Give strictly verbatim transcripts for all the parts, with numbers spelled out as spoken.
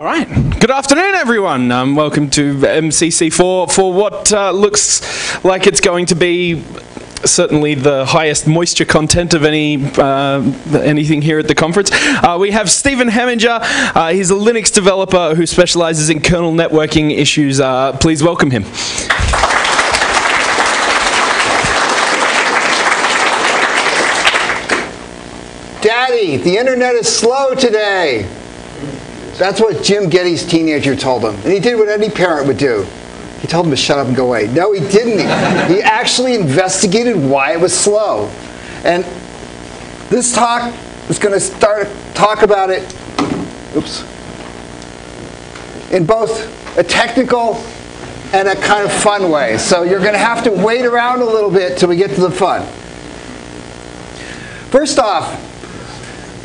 All right. Good afternoon, everyone. Um, welcome to M C C four for what uh, looks like it's going to be certainly the highest moisture content of any uh, anything here at the conference. Uh, we have Stephen Heminger. Uh, he's a Linux developer who specializes in kernel networking issues. Uh, please welcome him. Daddy, the internet is slow today. That's what Jim Getty's teenager told him. And he did what any parent would do. He told him to shut up and go away. No, he didn't. He actually investigated why it was slow. And this talk is going to start talk about it oops, in both a technical and a kind of fun way. So you're going to have to wait around a little bit till we get to the fun. First off,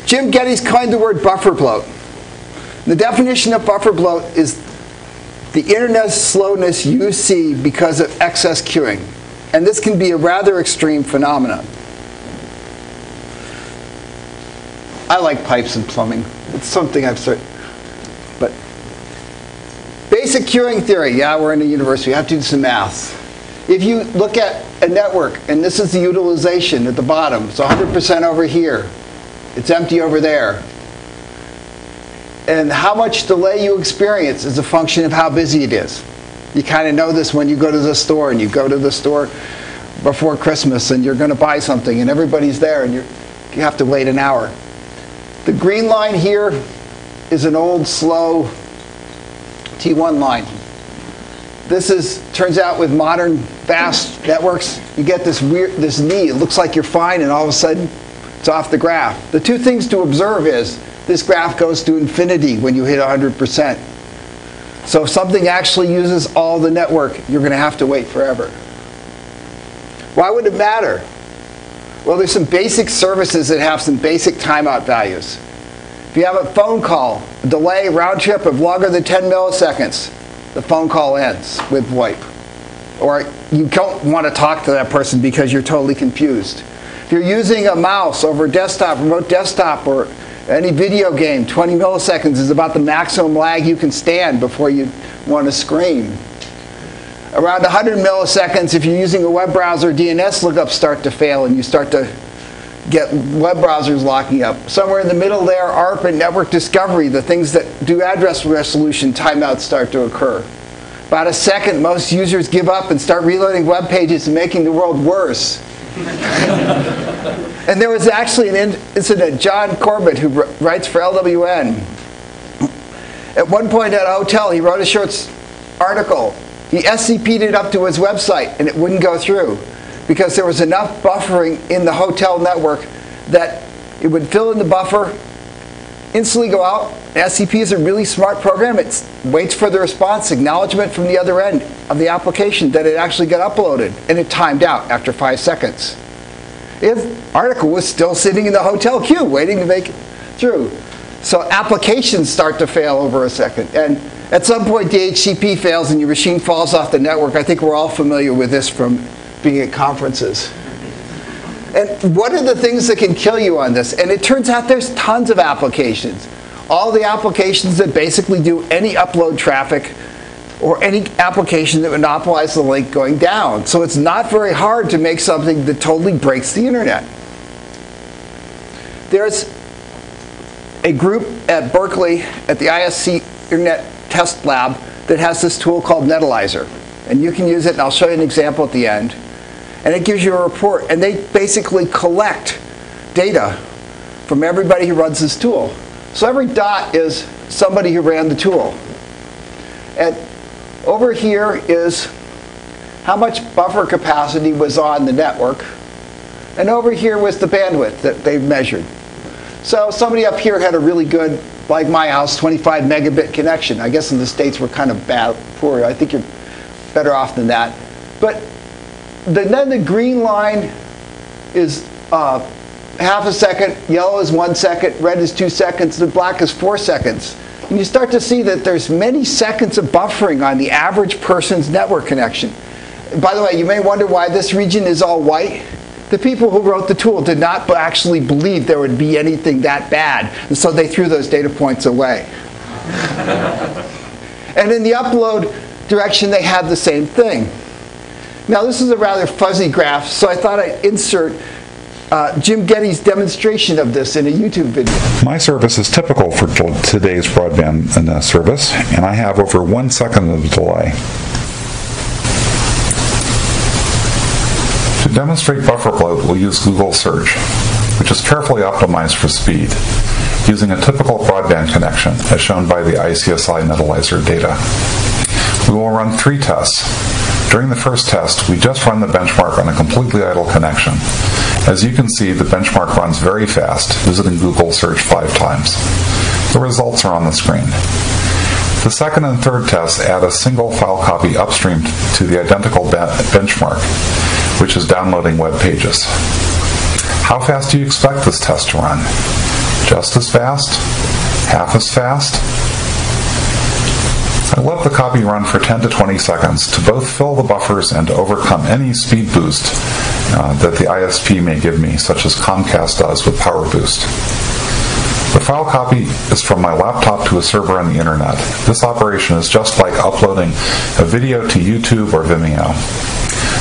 Jim Getty's coined the word bufferbloat. The definition of buffer bloat is the internet slowness you see because of excess queuing. And this can be a rather extreme phenomenon. I like pipes and plumbing. It's something I've started. But basic queuing theory. Yeah, we're in a university. We have to do some math. If you look at a network, and this is the utilization at the bottom. It's one hundred percent over here. It's empty over there. And how much delay you experience is a function of how busy it is. You kind of know this when you go to the store, and you go to the store before Christmas, and you're going to buy something, and everybody's there, and you're, you have to wait an hour. The green line here is an old, slow T one line. This is, turns out with modern, fast networks, you get this weird, this knee. It looks like you're fine, and all of a sudden, it's off the graph. The two things to observe is, this graph goes to infinity when you hit one hundred percent. So if something actually uses all the network, you're going to have to wait forever. Why would it matter? Well, there's some basic services that have some basic timeout values. If you have a phone call, a delay round trip of longer than ten milliseconds, the phone call ends with VoIP. Or you don't want to talk to that person because you're totally confused. If you're using a mouse over desktop, remote desktop, or any video game, twenty milliseconds is about the maximum lag you can stand before you want to scream. Around one hundred milliseconds, if you're using a web browser, D N S lookups start to fail, and you start to get web browsers locking up. Somewhere in the middle there, A R P and network discovery, the things that do address resolution, timeouts start to occur. About a second, most users give up and start reloading web pages and making the world worse. And there was actually an incident, John Corbett, who writes for L W N. At one point at a hotel, he wrote a short article. He S C P'd it up to his website, and it wouldn't go through because there was enough buffering in the hotel network that it would fill in the buffer, instantly go out. S C P is a really smart program. It waits for the response, acknowledgement from the other end of the application that it actually got uploaded, and it timed out after five seconds. If article was still sitting in the hotel queue waiting to make it through. So applications start to fail over a second. And at some point, D H C P fails and your machine falls off the network. I think we're all familiar with this from being at conferences. And what are the things that can kill you on this? And it turns out there's tons of applications. All the applications that basically do any upload traffic or any application that monopolizes the link going down. So it's not very hard to make something that totally breaks the internet. There's a group at Berkeley at the I S C Internet Test Lab that has this tool called Netalyzr. And you can use it, and I'll show you an example at the end. And it gives you a report. And they basically collect data from everybody who runs this tool. So every dot is somebody who ran the tool. And over here is how much buffer capacity was on the network. And over here was the bandwidth that they measured. So somebody up here had a really good, like my house, twenty-five megabit connection. I guess in the States we're kind of bad, poor. I think you're better off than that. But the, then the green line is uh, half a second. Yellow is one second. Red is two seconds. The black is four seconds. And you start to see that there's many seconds of buffering on the average person's network connection. By the way, you may wonder why this region is all white. The people who wrote the tool did not actually believe there would be anything that bad, and so they threw those data points away. And in the upload direction, they have the same thing. Now, this is a rather fuzzy graph, so I thought I'd insert Uh, Jim Getty's demonstration of this in a YouTube video. My service is typical for today's broadband service, and I have over one second of delay. To demonstrate Bufferbloat, we'll use Google search, which is carefully optimized for speed, using a typical broadband connection, as shown by the I S C Netalyzr data. We will run three tests. During the first test, we just run the benchmark on a completely idle connection. As you can see, the benchmark runs very fast, visiting Google search five times. The results are on the screen. The second and third tests add a single file copy upstream to the identical benchmark, which is downloading web pages. How fast do you expect this test to run? Just as fast? Half as fast? I let the copy run for ten to twenty seconds to both fill the buffers and to overcome any speed boost uh, that the I S P may give me, such as Comcast does with PowerBoost. The file copy is from my laptop to a server on the internet. This operation is just like uploading a video to YouTube or Vimeo.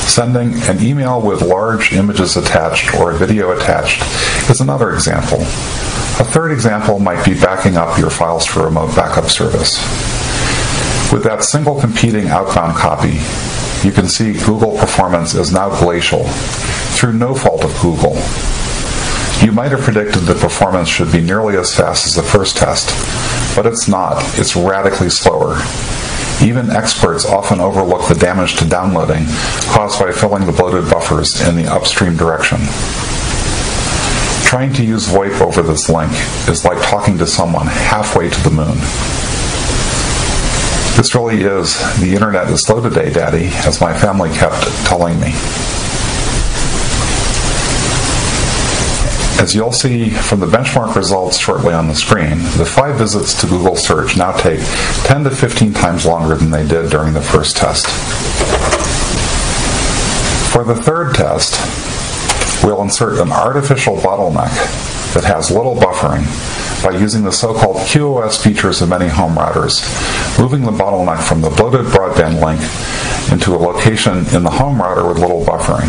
Sending an email with large images attached or a video attached is another example. A third example might be backing up your files to a remote backup service. With that single competing outbound copy, you can see Google performance is now glacial, through no fault of Google. You might have predicted that performance should be nearly as fast as the first test, but it's not. It's radically slower. Even experts often overlook the damage to downloading caused by filling the bloated buffers in the upstream direction. Trying to use VoIP over this link is like talking to someone halfway to the moon. This really is, the internet is slow today, Daddy, as my family kept telling me. As you'll see from the benchmark results shortly on the screen, the five visits to Google search now take ten to fifteen times longer than they did during the first test. For the third test, we'll insert an artificial bottleneck that has little buffering by using the so-called QoS features of many home routers, moving the bottleneck from the bloated broadband link into a location in the home router with little buffering.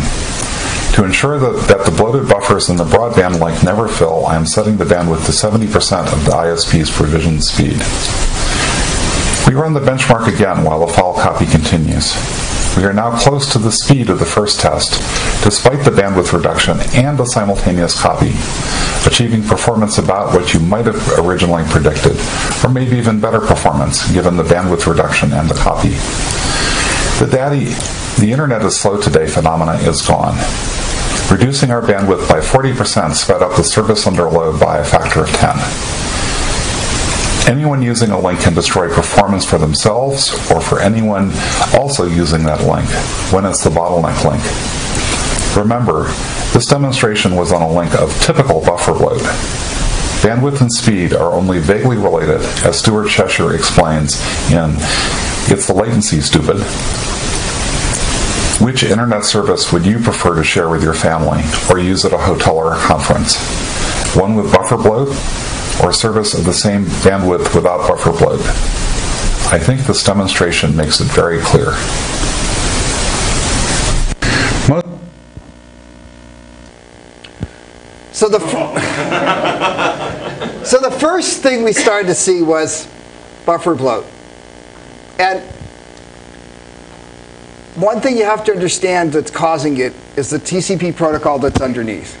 To ensure that, that the bloated buffers in the broadband link never fill, I am setting the bandwidth to seventy percent of the I S P's provision speed. We run the benchmark again while the file copy continues. We are now close to the speed of the first test, despite the bandwidth reduction and a simultaneous copy, achieving performance about what you might have originally predicted, or maybe even better performance, given the bandwidth reduction and the copy. The daddy, the internet is slow today phenomena is gone. Reducing our bandwidth by forty percent sped up the service under load by a factor of ten. Anyone using a link can destroy performance for themselves, or for anyone also using that link, when it's the bottleneck link. Remember, this demonstration was on a link of typical Bufferbloat. Bandwidth and speed are only vaguely related, as Stuart Cheshire explains in It's the Latency, Stupid. Which internet service would you prefer to share with your family or use at a hotel or a conference? One with Bufferbloat or a service of the same bandwidth without Bufferbloat? I think this demonstration makes it very clear. So the, so the first thing we started to see was buffer bloat. And one thing you have to understand that's causing it is the T C P protocol that's underneath.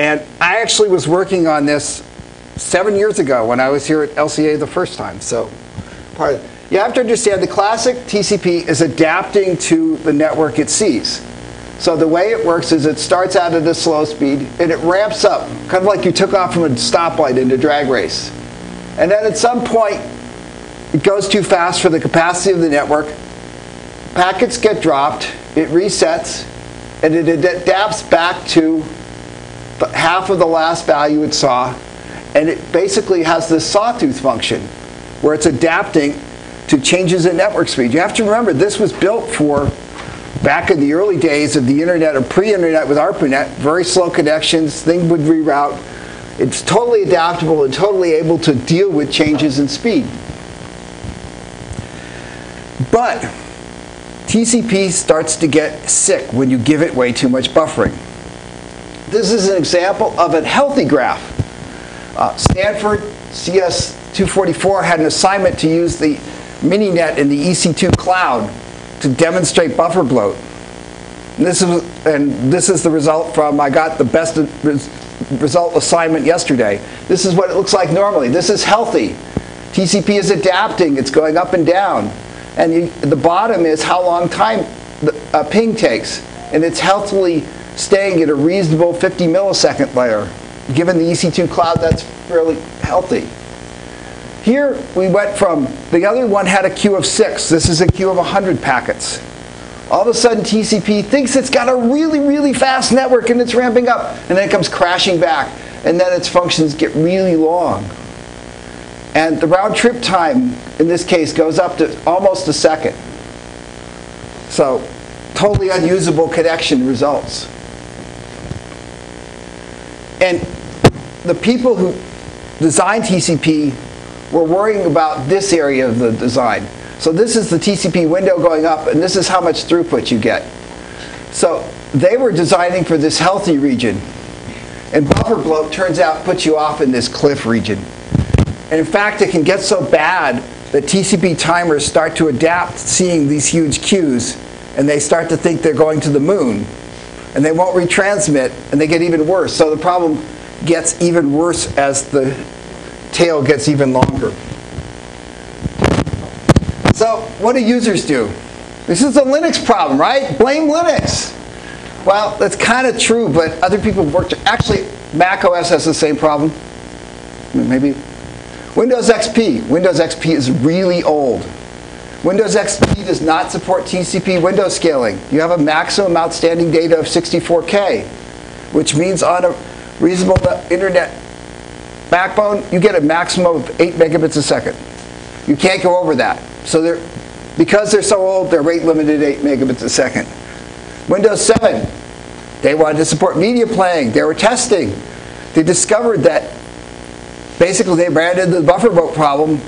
And I actually was working on this seven years ago when I was here at L C A the first time. So part of it. You have to understand the classic T C P is adapting to the network it sees. So the way it works is it starts out at a slow speed, and it ramps up, kind of like you took off from a stoplight into drag race. And then at some point, it goes too fast for the capacity of the network. Packets get dropped, it resets, and it adapts back to the half of the last value it saw. And it basically has this sawtooth function, where it's adapting to changes in network speed. You have to remember, this was built for back in the early days of the internet or pre-internet with ARPANET, very slow connections, thing would reroute. It's totally adaptable and totally able to deal with changes in speed. But T C P starts to get sick when you give it way too much buffering. This is an example of a healthy graph. Uh, Stanford C S two forty-four had an assignment to use the Mininet in the E C two cloud to demonstrate buffer bloat. And this is, and this is the result from, I got the best res, result assignment yesterday. This is what it looks like normally. This is healthy. T C P is adapting. It's going up and down. And you, the bottom is how long time the uh, ping takes. And it's healthily staying at a reasonable fifty millisecond layer. Given the E C two cloud, that's fairly healthy. Here we went from, the other one had a queue of six. This is a queue of one hundred packets. All of a sudden, T C P thinks it's got a really, really fast network and it's ramping up. And then it comes crashing back. And then its functions get really long. And the round trip time, in this case, goes up to almost a second. So, totally unusable connection results. And the people who designed T C P were worrying about this area of the design. So this is the T C P window going up, and this is how much throughput you get. So they were designing for this healthy region. And buffer bloat, turns out, puts you off in this cliff region. And in fact, it can get so bad that T C P timers start to adapt seeing these huge queues, and they start to think they're going to the moon. And they won't retransmit, and they get even worse. So the problem gets even worse as the tail gets even longer. So what do users do? This is a Linux problem, right? Blame Linux. Well, that's kind of true, but other people worked. Actually, Mac O S has the same problem. Maybe. Windows X P. Windows X P is really old. Windows X P does not support T C P window scaling. You have a maximum outstanding data of sixty-four K, which means on a reasonable internet backbone, you get a maximum of eight megabits a second. You can't go over that. So they're, because they're so old, they're rate limited at eight megabits a second. Windows seven, they wanted to support media playing. They were testing. They discovered that basically they ran into the buffer bloat problem,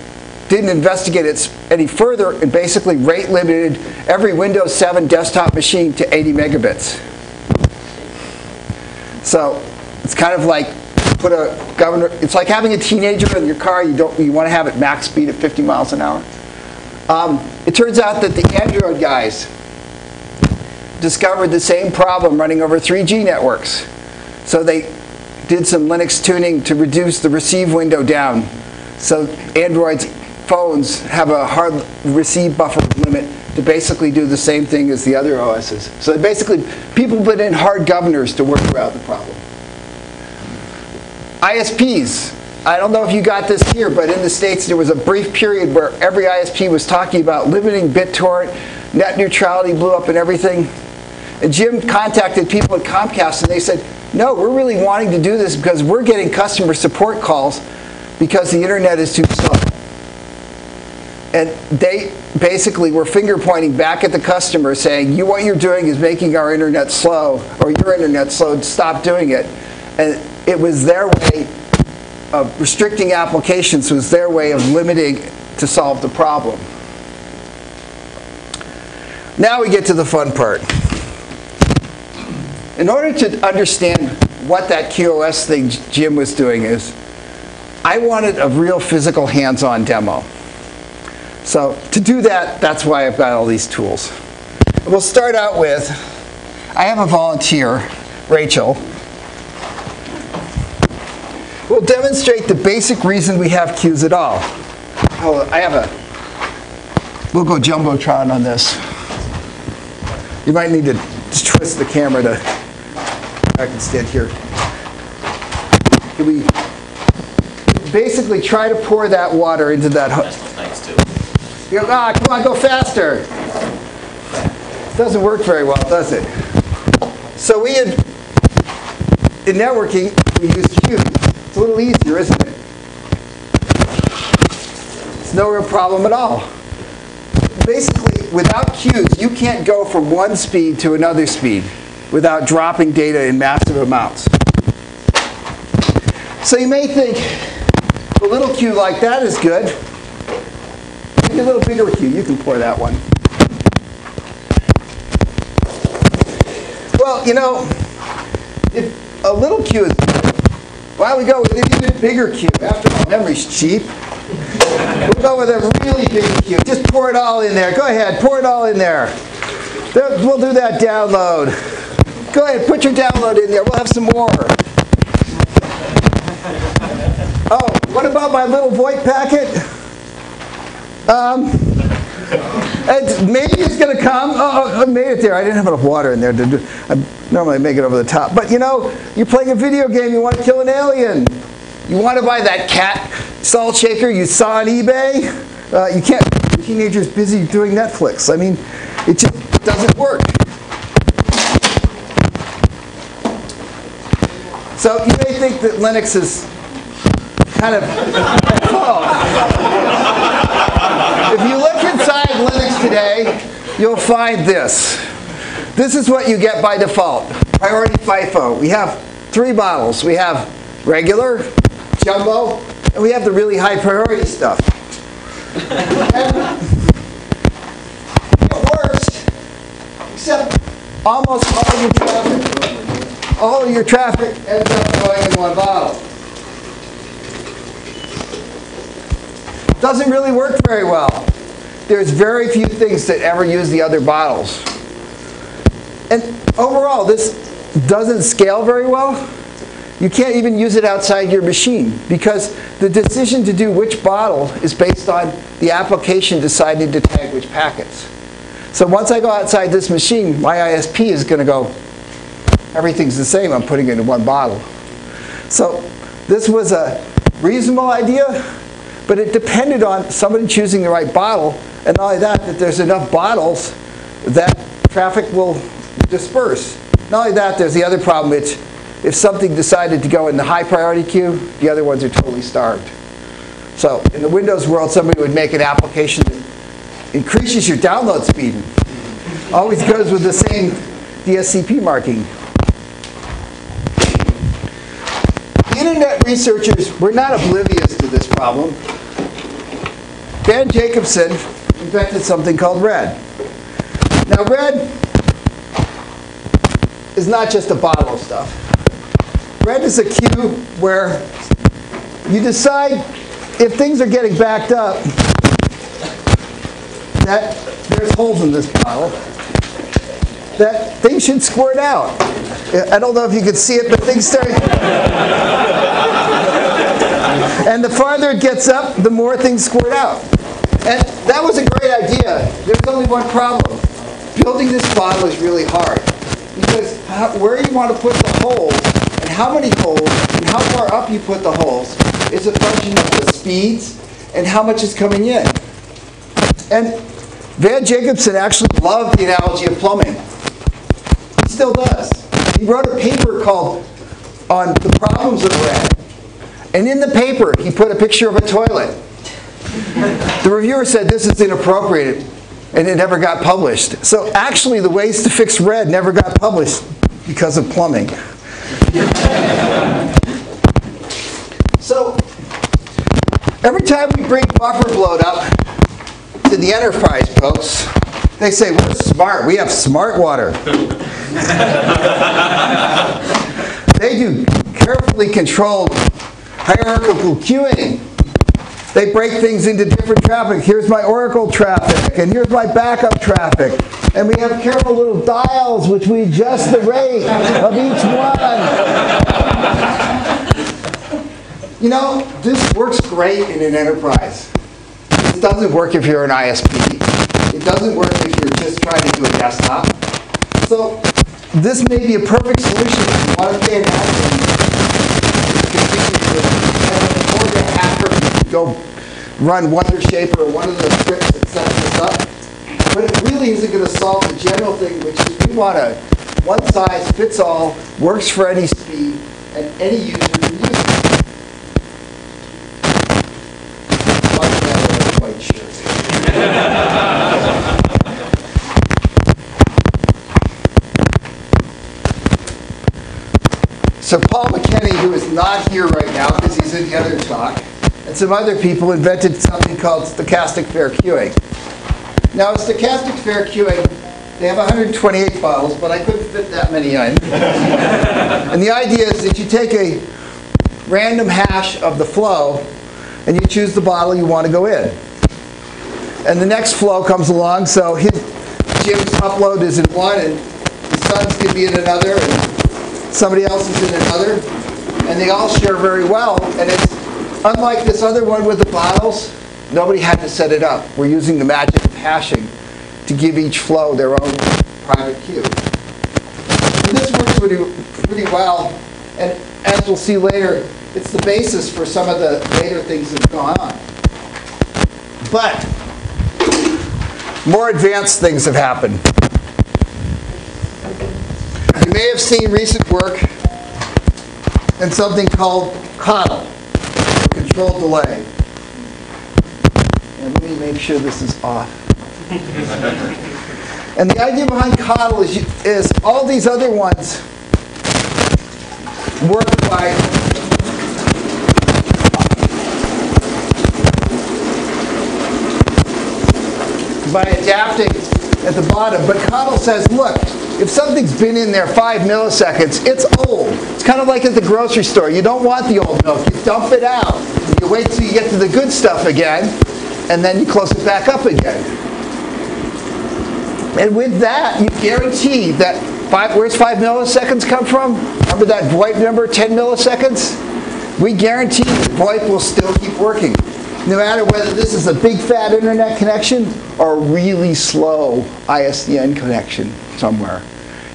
didn't investigate it any further, and basically rate limited every Windows seven desktop machine to eighty megabits. So it's kind of like put a governor, it's like having a teenager in your car, you don't, you want to have it max speed at fifty miles an hour. Um, it turns out that the Android guys discovered the same problem running over three G networks. So they did some Linux tuning to reduce the receive window down. So Android's phones have a hard receive buffer limit to basically do the same thing as the other O Ss. So basically, people put in hard governors to work around the problem. I S Ps. I don't know if you got this here, but in the States, there was a brief period where every I S P was talking about limiting BitTorrent, net neutrality blew up and everything. And Jim contacted people at Comcast, and they said, no, we're really wanting to do this because we're getting customer support calls because the internet is too slow. And they basically were finger pointing back at the customer saying, you, what you're doing is making our internet slow, or your internet slow, stop doing it. And it was their way of restricting applications, was their way of limiting to solve the problem. Now we get to the fun part. In order to understand what that QoS thing Jim was doing is, I wanted a real physical hands-on demo. So to do that, that's why I've got all these tools. We'll start out with, I have a volunteer, Rachel. We'll demonstrate the basic reason we have queues at all. Oh, I have a, we'll go Jumbotron on this. You might need to twist the camera to, I can stand here. Can we basically try to pour that water into that hook? Ah, come on, go faster. It doesn't work very well, does it? So we had, in networking, we use queues. It's a little easier, isn't it? It's no real problem at all. Basically, without queues, you can't go from one speed to another speed without dropping data in massive amounts. So you may think, a little queue like that is good. be a little bigger with you. You can pour that one. Well, you know, if a little Q is bigger, why don't we go with an even bigger Q? After all, memory's cheap. We'll go with a really big Q. Just pour it all in there. Go ahead, pour it all in there. We'll do that download. Go ahead, put your download in there. We'll have some more. Oh, what about my little VoIP packet? Um, it's, maybe it's going to come. Oh, I made it there. I didn't have enough water in there to do. I normally make it over the top. But you know, you're playing a video game. You want to kill an alien. You want to buy that cat salt shaker you saw on eBay. Uh, you can't. Teenagers busy doing Netflix. I mean, it just doesn't work. So you may think that Linux is kind of If you look inside Linux today, you'll find this. This is what you get by default. Priority FIFO. We have three models. We have regular, jumbo, and we have the really high priority stuff. It works, except almost all of your traffic, all of your traffic ends up going in one bottle. Doesn't really work very well. There's very few things that ever use the other bottles. And overall, this doesn't scale very well. You can't even use it outside your machine because the decision to do which bottle is based on the application deciding to tag which packets. So once I go outside this machine, my I S P is going to go, everything's the same, I'm putting it in one bottle. So this was a reasonable idea. But it depended on somebody choosing the right bottle, and not only that, that there's enough bottles that traffic will disperse. Not only that, there's the other problem, which if something decided to go in the high priority queue, the other ones are totally starved. So in the Windows world, somebody would make an application that increases your download speed. Always goes with the same D S C P marking. Internet researchers were not oblivious to this problem. Van Jacobson invented something called RED. Now RED is not just a bottle of stuff. RED is a queue where you decide if things are getting backed up that there's holes in this bottle, that things should squirt out. I don't know if you can see it, but things start. And the farther it gets up, the more things squirt out. And that was a great idea. There's only one problem. Building this bottle is really hard. Because how, where you want to put the holes, and how many holes, and how far up you put the holes, is a function of the speeds and how much is coming in. And Van Jacobson actually loved the analogy of plumbing. He still does. He wrote a paper called On the Problems of RED. And in the paper, he put a picture of a toilet. The reviewer said this is inappropriate, and it never got published. So actually, the ways to fix RED never got published because of plumbing. So every time we bring Bufferbloat up to the enterprise folks, they say, we're smart. We have smart water. They do carefully controlled hierarchical queuing. They break things into different traffic. Here's my Oracle traffic, and here's my backup traffic. And we have careful little dials which we adjust the rate of each one. You know, this works great in an enterprise. It doesn't work if you're an I S P. It doesn't work if you're just trying to do a desktop. So this may be a perfect solution if you want to stay in action. Go run Wonder Shaper or one of the scripts that sets this up. But it really isn't going to solve the general thing, which is we want a one size fits all, works for any speed, and any user can use it. So Paul McKinney, who is not here right now because he's in the other talk, and and some other people invented something called stochastic fair queuing. Now, stochastic fair queuing, they have one hundred twenty-eight files, but I couldn't fit that many in. And the idea is that you take a random hash of the flow, and you choose the bottle you want to go in. And the next flow comes along, so his, Jim's upload is in one, and his son's could be in another, and somebody else is in another, and they all share very well. And it's unlike this other one with the bottles, nobody had to set it up. We're using the magic of hashing to give each flow their own private queue. And this works pretty, pretty well, and as we'll see later, it's the basis for some of the later things that have gone on. But more advanced things have happened. You may have seen recent work in something called CoDel, or control delay. And let me make sure this is off. And the idea behind CoDel is, you, is all these other ones work by by adapting at the bottom. But CoDel says, look, if something's been in there five milliseconds, it's old. It's kind of like at the grocery store. You don't want the old milk. You dump it out. You wait till you get to the good stuff again, and then you close it back up again. And with that, you guarantee that five, where's five milliseconds come from? Remember that VoIP number, ten milliseconds? We guarantee that VoIP will still keep working, no matter whether this is a big fat internet connection or a really slow I S D N connection somewhere.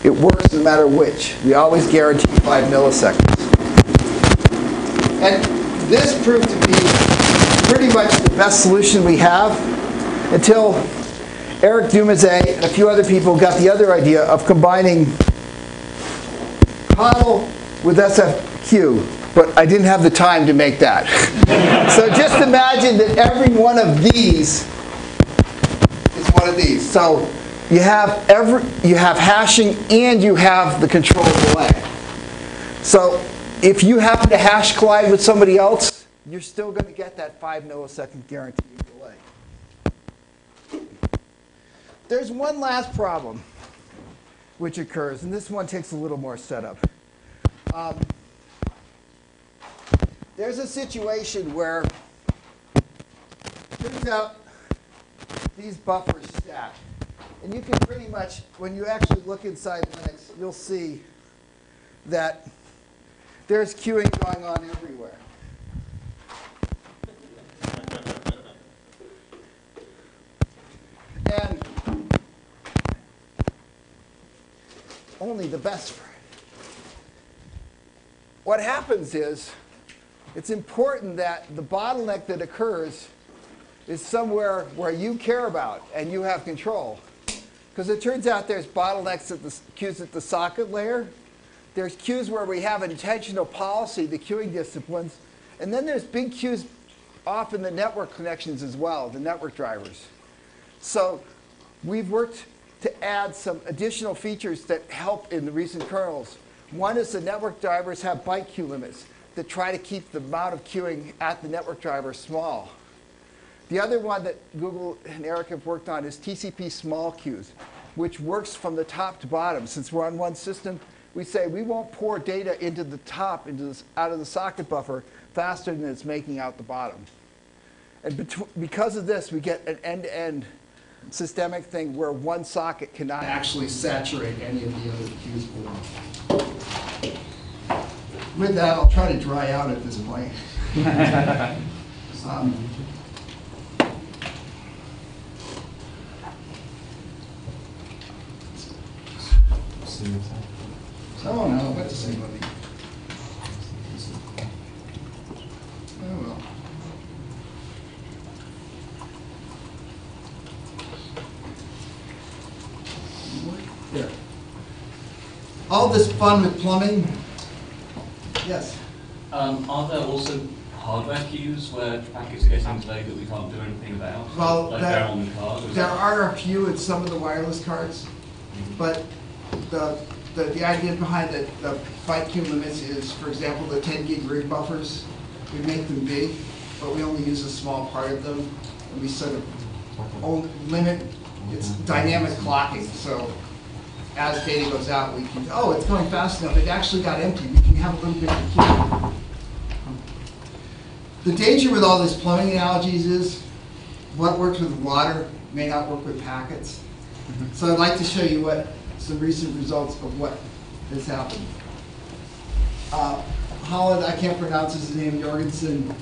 It works no matter which. We always guarantee five milliseconds. And this proved to be pretty much the best solution we have until Eric Dumezay and a few other people got the other idea of combining CoDel with S F Q. But I didn't have the time to make that. So just imagine that every one of these is one of these. So you have every you have hashing and you have the control delay. So if you happen to hash collide with somebody else, you're still going to get that five millisecond guaranteed delay. There's one last problem which occurs, and this one takes a little more setup. Um, There's a situation where it turns out these buffers stack. And you can pretty much, when you actually look inside Linux, you'll see that there's queuing going on everywhere. And only the best for it. What happens is, it's important that the bottleneck that occurs is somewhere where you care about and you have control. Because it turns out there's bottlenecks at the queues at the socket layer. There's queues where we have intentional policy, the queuing disciplines. And then there's big queues off in the network connections as well, the network drivers. So we've worked to add some additional features that help in the recent kernels. One is the network drivers have byte queue limits to try to keep the amount of queuing at the network driver small. The other one that Google and Eric have worked on is T C P small queues, which works from the top to bottom. Since we're on one system, we say we won't pour data into the top, into this, out of the socket buffer faster than it's making out the bottom. And because of this, we get an end-to-end systemic thing where one socket cannot actually saturate any of the other queues below. With that, I'll try to dry out at this point. um, oh no, about to say something. Oh well. There. All this fun with plumbing. Yes. Um, are there also hardware queues where packets get in today that we can't do anything about? Well, like that, they're on the card, there that? are a few in some of the wireless cards, mm-hmm. but the, the the idea behind the, the byte queue limits is, for example, the ten gig rig buffers. We make them big but we only use a small part of them. And we sort of limit, it's dynamic clocking. So as data goes out, we can, oh, it's going fast enough. It actually got empty. We can have a little bit of a key. The danger with all these plumbing analogies is what works with water may not work with packets. So I'd like to show you what some recent results of what has happened. Uh, Holland, I can't pronounce his name, Jorgensen,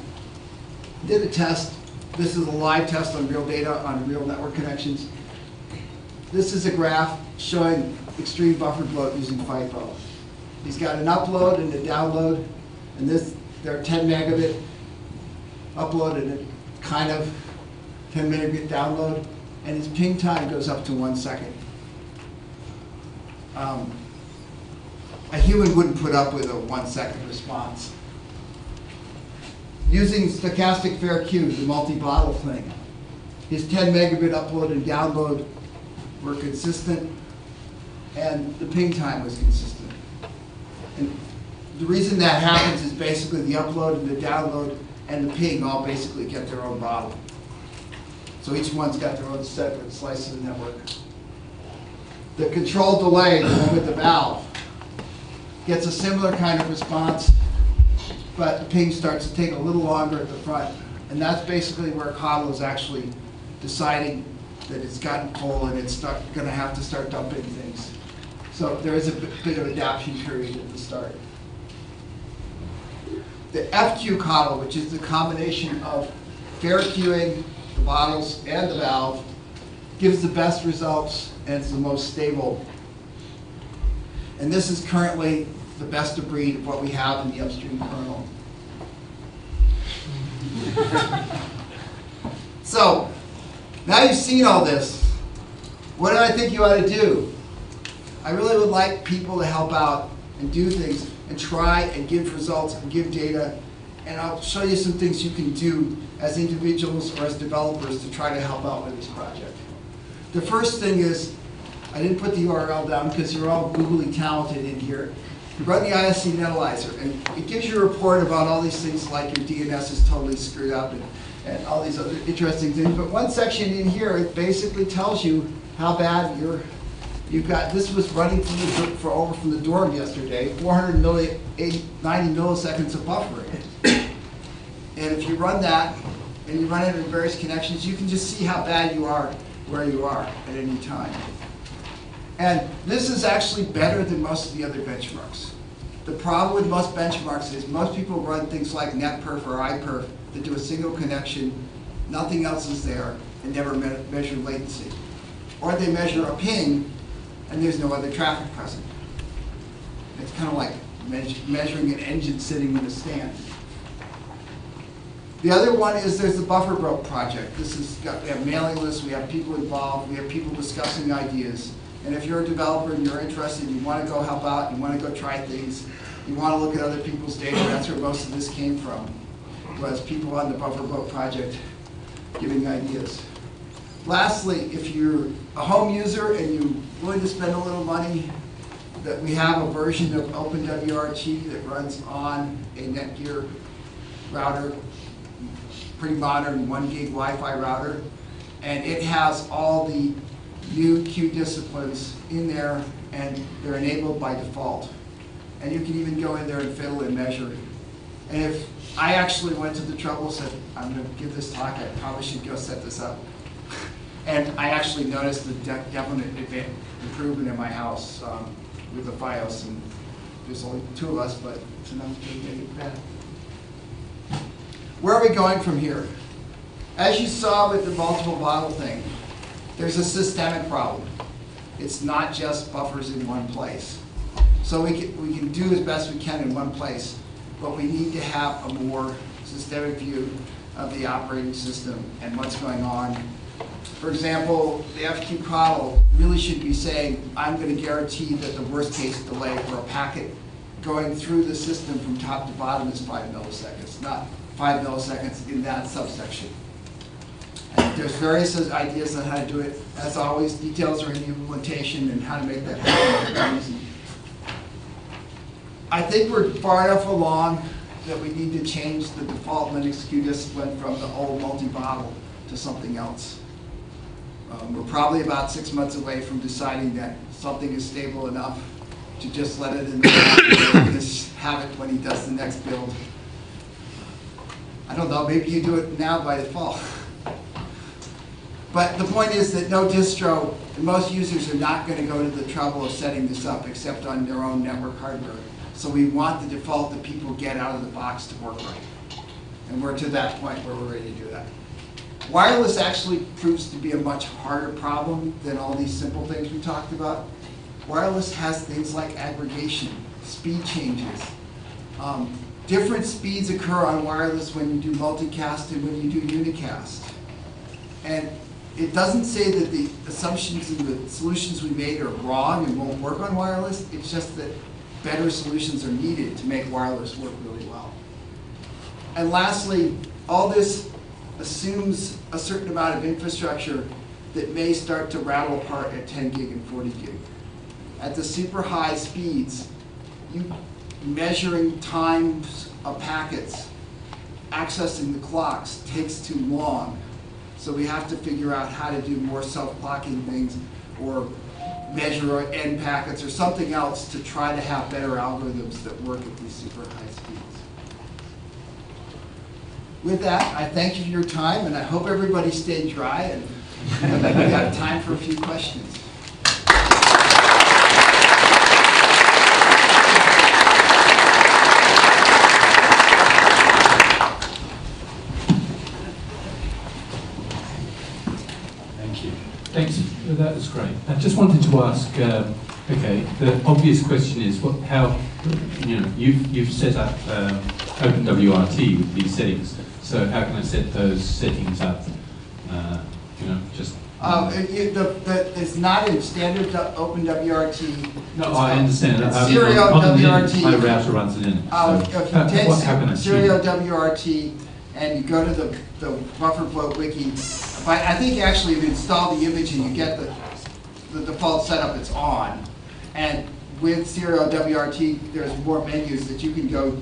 did a test. This is a live test on real data on real network connections. This is a graph showing extreme buffer bloat using FIFO. He's got an upload and a download, and this, they're ten megabit upload and a kind of ten megabit download, and his ping time goes up to one second. Um, a human wouldn't put up with a one second response. Using stochastic fair Q, the multi-bottle thing, his ten megabit upload and download were consistent, and the ping time was consistent. And the reason that happens is basically the upload and the download and the ping all basically get their own bottle. So each one's got their own separate slice of the network. The control delay, the one with the valve, gets a similar kind of response, but the ping starts to take a little longer at the front. And that's basically where CoDel is actually deciding that it's gotten full and it's going to have to start dumping things. So there is a bit of adaptation period at the start. The F Q CoDel, which is the combination of fair queuing, the bottles, and the valve, gives the best results and it's the most stable. And this is currently the best of breed of what we have in the upstream kernel. So, now you've seen all this. What do I think you ought to do? I really would like people to help out and do things and try and give results and give data. And I'll show you some things you can do as individuals or as developers to try to help out with this project. The first thing is, I didn't put the U R L down because you're all Googly talented in here. Run the I S C Netalyzr, and it gives you a report about all these things like your D N S is totally screwed up and, and all these other interesting things. But one section in here, it basically tells you how bad you're, you've got, this was running from the, for over from the dorm yesterday, four hundred ninety milliseconds of buffering. And if you run that, and you run it in various connections, you can just see how bad you are where you are at any time. And this is actually better than most of the other benchmarks. The problem with most benchmarks is most people run things like netperf or iperf that do a single connection, nothing else is there, and never me measure latency. Or they measure a ping, and there's no other traffic present. It's kind of like me measuring an engine sitting in a stand. The other one is there's the Bufferbloat project. This is got, we have mailing lists, we have people involved, we have people discussing ideas. And if you're a developer and you're interested, you want to go help out, you want to go try things, you want to look at other people's data, that's where most of this came from, was people on the Bufferbloat project giving ideas. Lastly, if you're a home user and you're willing to spend a little money, that we have a version of OpenWRT that runs on a Netgear router, pretty modern one gig Wi-Fi router, and it has all the new Q disciplines in there, and they're enabled by default. And you can even go in there and fiddle and measure it. And if I actually went to the trouble, said, I'm going to give this talk, I probably should go set this up. And I actually noticed the de definite improvement in my house um, with the Fios. And there's only two of us, but it's enough to make it better. Where are we going from here? As you saw with the multiple bottle thing, there's a systemic problem. It's not just buffers in one place. So we can, we can do as best we can in one place, but we need to have a more systemic view of the operating system and what's going on. For example, the F Q CoDel really should be saying, I'm going to guarantee that the worst case delay for a packet going through the system from top to bottom is five milliseconds, not five milliseconds in that subsection. There's various ideas on how to do it. As always, details are in the implementation and how to make that happen. I think we're far enough along that we need to change the default Linux Q discipline from the old multi-bottle to something else. Um, we're probably about six months away from deciding that something is stable enough to just let it in the and just have it when he does the next build. I don't know, maybe you do it now by default. But the point is that no distro, and most users are not going to go to the trouble of setting this up except on their own network hardware. So we want the default that people get out of the box to work right. And we're to that point where we're ready to do that. Wireless actually proves to be a much harder problem than all these simple things we talked about. Wireless has things like aggregation, speed changes. Um, different speeds occur on wireless when you do multicast and when you do unicast. And it doesn't say that the assumptions and the solutions we made are wrong and won't work on wireless. It's just that better solutions are needed to make wireless work really well. And lastly, all this assumes a certain amount of infrastructure that may start to rattle apart at ten gig and forty gig. At the super high speeds, you measuring times of packets, accessing the clocks takes too long. So we have to figure out how to do more self-clocking things or measure end packets or something else to try to have better algorithms that work at these super high speeds. With that, I thank you for your time, and I hope everybody stayed dry, and we have time for a few questions. Thank you. Thanks. That was great. I just wanted to ask. Um, okay, the obvious question is what? How? You know, you've you've set up um, OpenWRT with these settings. So how can I set those settings up? Uh, you know, just um, it, the, the, it's not in standard OpenWRT. No, I understand. CeroWrt. My router runs it in. Uh, so if you take CeroWrt and you go to the the Bufferbloat wiki, but I think actually if you install the image and you get the the default setup, it's on. And with CeroWrt, there's more menus that you can go.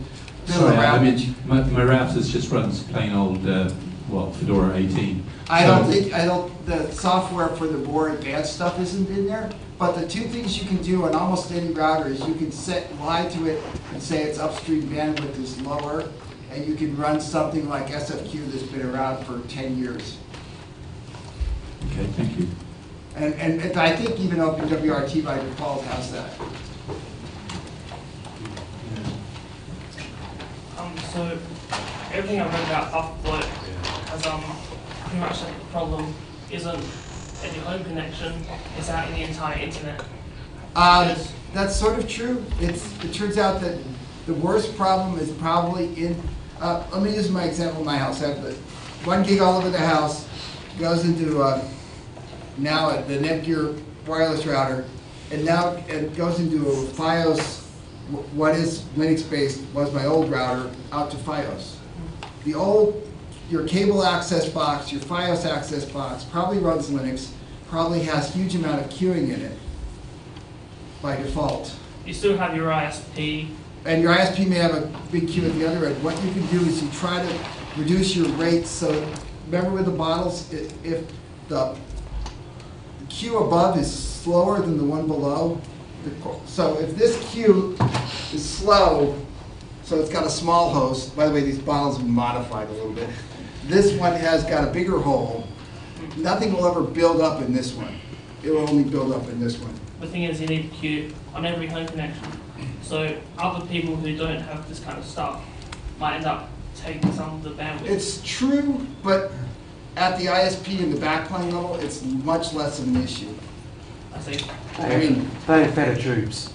Sorry, I mean, my, my routers just runs plain old, uh, well, Fedora eighteen. I so don't think, I don't, the software for the more advanced stuff isn't in there, but the two things you can do on almost any router is you can set, lie to it and say its upstream bandwidth is lower, and you can run something like S F Q that's been around for ten years. Okay, thank you. And, and, and I think even OpenWRT by default has that. So everything I've read about Bufferbloat has um, pretty much like the problem isn't at your home connection, it's out in the entire internet. Uh, that's sort of true. It's, it turns out that the worst problem is probably in, uh, let me use my example of my house. I have the one gig all over the house, goes into uh, now uh, the Netgear wireless router, and now it goes into a Fios. What is Linux-based was my old router out to Fios. The old, your cable access box, your Fios access box probably runs Linux, probably has huge amount of queuing in it by default. You still have your I S P. And your I S P may have a big queue at the other end. What you can do is you try to reduce your rates. So remember with the bottles, if the queue above is slower than the one below, so if this queue is slow, so it's got a small host. By the way, these bottles have been modified a little bit. This one has got a bigger hole. Nothing will ever build up in this one. It will only build up in this one. The thing is, you need to queue on every home connection. So other people who don't have this kind of stuff might end up taking some of the bandwidth. It's true, but at the I S P and the backplane level, it's much less of an issue. I think. I mean, they have better tubes.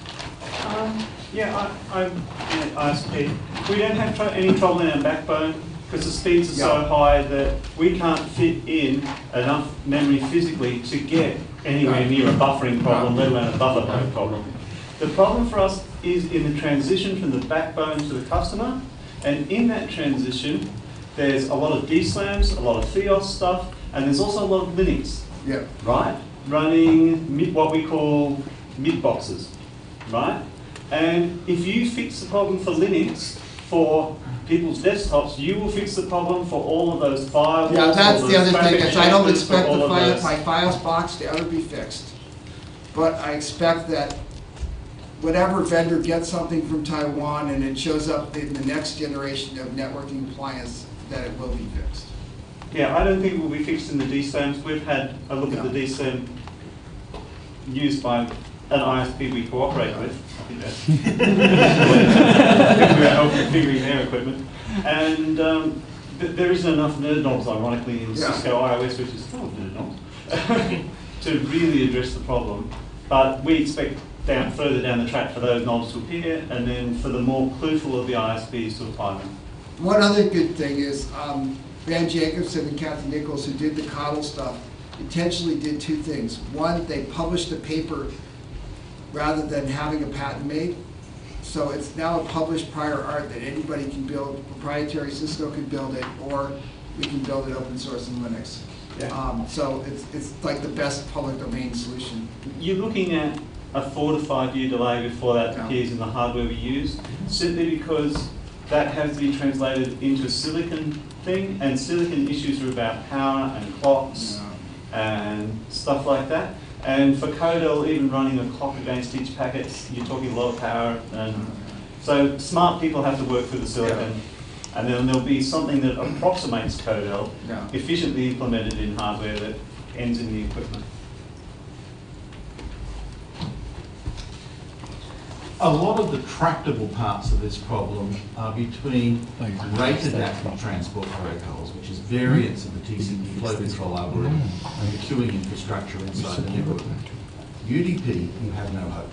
Um, yeah, I, I'm at I S P. We don't have any trouble in our backbone because the speeds are yep. so high that we can't fit in enough memory physically to get anywhere near a buffering problem, let alone a bufferbloat problem. The problem for us is in the transition from the backbone to the customer, and in that transition, there's a lot of D SLAMs, a lot of Fios stuff, and there's also a lot of Linux. Yeah. Right. Running mid, what we call mid boxes, right? And if you fix the problem for Linux, for people's desktops, you will fix the problem for all of those firewalls. Yeah, that's the other thing, is I don't expect the fire, my Fios box to ever be fixed. But I expect that whatever vendor gets something from Taiwan and it shows up in the next generation of networking appliance, that it will be fixed. Yeah, I don't think it will be fixed in the D SAMs. We've had a look yeah. at the D SAM used by an I S P we cooperate yeah. with. We're help configuring their equipment. And um, th there isn't enough nerd knobs, ironically, in yeah. Cisco I O S, which is full of nerd knobs, to really address the problem. But we expect down further down the track for those knobs to appear, and then for the more clueful of the I S Ps to apply them. One other good thing is um, Van Jacobson and Kathy Nichols, who did the CoDel stuff, intentionally did two things. One, they published a paper rather than having a patent made. So it's now a published prior art that anybody can build, proprietary Cisco can build it, or we can build it open source in Linux. Yeah. Um, so it's, it's like the best public domain solution. You're looking at a four to five year delay before that yeah. appears in the hardware we use, simply because that has to be translated into a silicon thing, and silicon issues are about power and clocks yeah. and stuff like that. And for CoDel, even running a clock against each packet, you're talking a lot of power. And so smart people have to work through the silicon. Yeah. And then there'll be something that approximates CoDel, yeah. efficiently implemented in hardware that ends in the equipment. A lot of the tractable parts of this problem are between rate adaptive transport protocols, which is variants of the T C P flow control algorithm and the queuing infrastructure inside the network. U D P, you have no hope,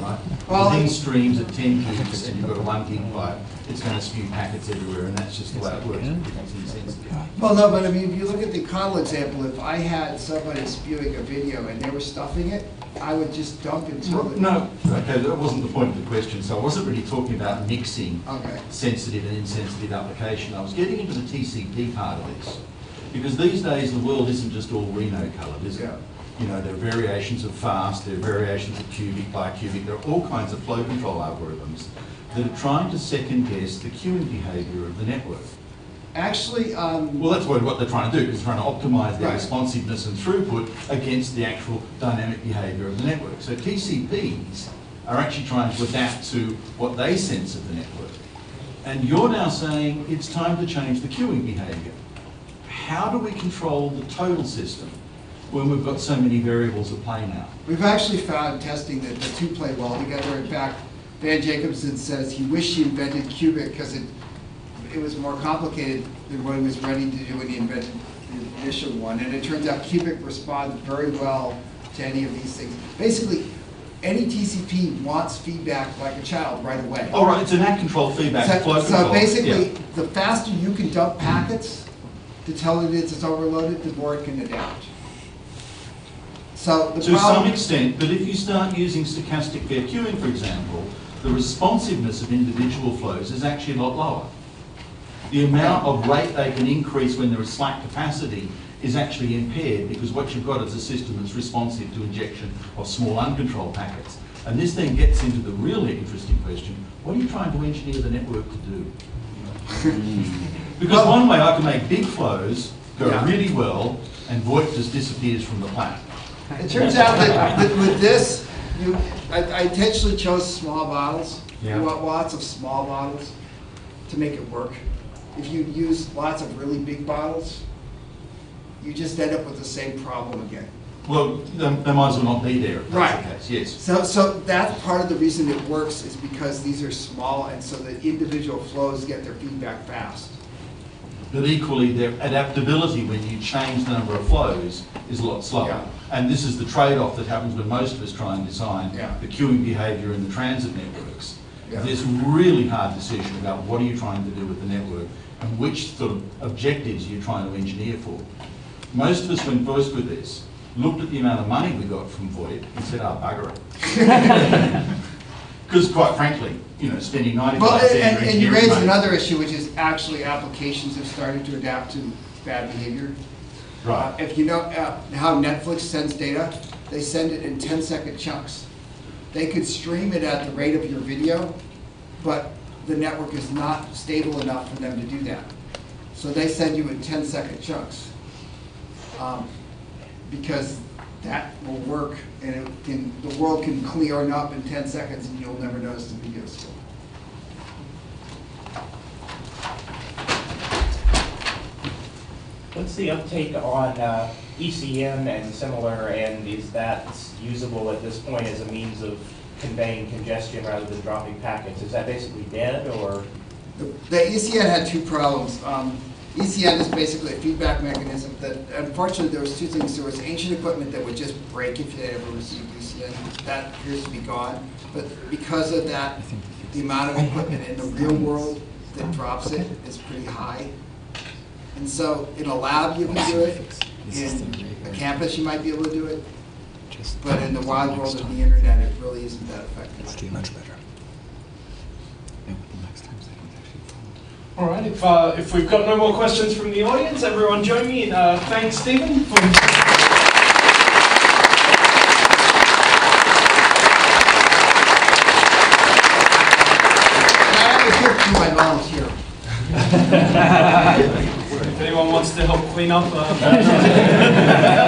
right? Well, these streams at ten gigs and you've got a one gig pipe, it's going to spew packets everywhere, and that's just the way it works. Well, no, but I mean, if you look at the CoDel example, if I had somebody spewing a video and they were stuffing it, I would just dump it. Well, no, okay, that wasn't the point of the question. So I wasn't really talking about mixing okay. sensitive and insensitive application. I was getting into the T C P part of this, because these days the world isn't just all Reno coloured, is it? Yeah. You know, there are variations of fast, there are variations of cubic, bicubic, there are all kinds of flow control algorithms that are trying to second guess the queuing behaviour of the network. Actually, um, well, that's what, what they're trying to do, is trying to optimise their right. responsiveness and throughput against the actual dynamic behaviour of the network. So T C Ps are actually trying to adapt to what they sense of the network. And you're now saying it's time to change the queuing behaviour. How do we control the total system when we've got so many variables at play now? We've actually found testing that the two play well together. In fact, Van Jacobson says he wished he invented CUBIC because it it was more complicated than what he was ready to do when he invented the initial one. And it turns out CUBIC responds very well to any of these things. Basically, any T C P wants feedback like a child right away. Oh, right, it's an act control feedback. So, flow control. So basically, yeah. the faster you can dump packets to tell it it's overloaded, the more it can adapt. So the to some extent, but if you start using stochastic fair queuing, for example, the responsiveness of individual flows is actually a lot lower. The amount of rate they can increase when there is slack capacity is actually impaired, because what you've got is a system that's responsive to injection of small uncontrolled packets. And this then gets into the really interesting question, what are you trying to engineer the network to do? Because one way I can make big flows go yeah. really well, and VoIP just disappears from the planet. It turns out that with, with this, you, I, I intentionally chose small models. Yeah. You want lots of small models to make it work. If you use lots of really big bottles, you just end up with the same problem again. Well, they, they might as well not be there. Right. The case. Yes. So, so that's part of the reason it works, is because these are small, and so the individual flows get their feedback fast. But equally, their adaptability when you change the number of flows is a lot slower. Yeah. And this is the trade-off that happens when most of us try and design yeah. the queuing behaviour in the transit networks. Yeah. There's a really hard decision about what are you trying to do with the network, and which sort of objectives you're trying to engineer for. Most of us, when first with this, looked at the amount of money we got from VoIP and said, ah, bugger it. Because quite frankly, you know, spending ninety percent well, and, and, and you raised money. Another issue, which is actually applications have started to adapt to bad behavior. Right. Uh, if you know uh, how Netflix sends data, they send it in ten second chunks. They could stream it at the rate of your video, but the network is not stable enough for them to do that. So they send you in ten second chunks um, because that will work, and it can, the world can clear up in ten seconds and you'll never notice the video still. What's the uptake on uh, E C N and similar, and is that usable at this point as a means of conveying congestion rather than dropping packets? Is that basically dead, or? The, the E C N had two problems. Um, E C N is basically a feedback mechanism that, unfortunately, there was two things. There was ancient equipment that would just break if you had ever received E C N. That appears to be gone. But because of that, the amount of equipment in the real world that drops it is pretty high. And so in a lab, you can do it. In a campus, you might be able to do it. But in the wild world of the internet, it really isn't that effective. It's much better. All right, if, uh, if we've got no more questions from the audience, everyone join me in uh, thanking Stephen for... If anyone wants to help clean up. Uh,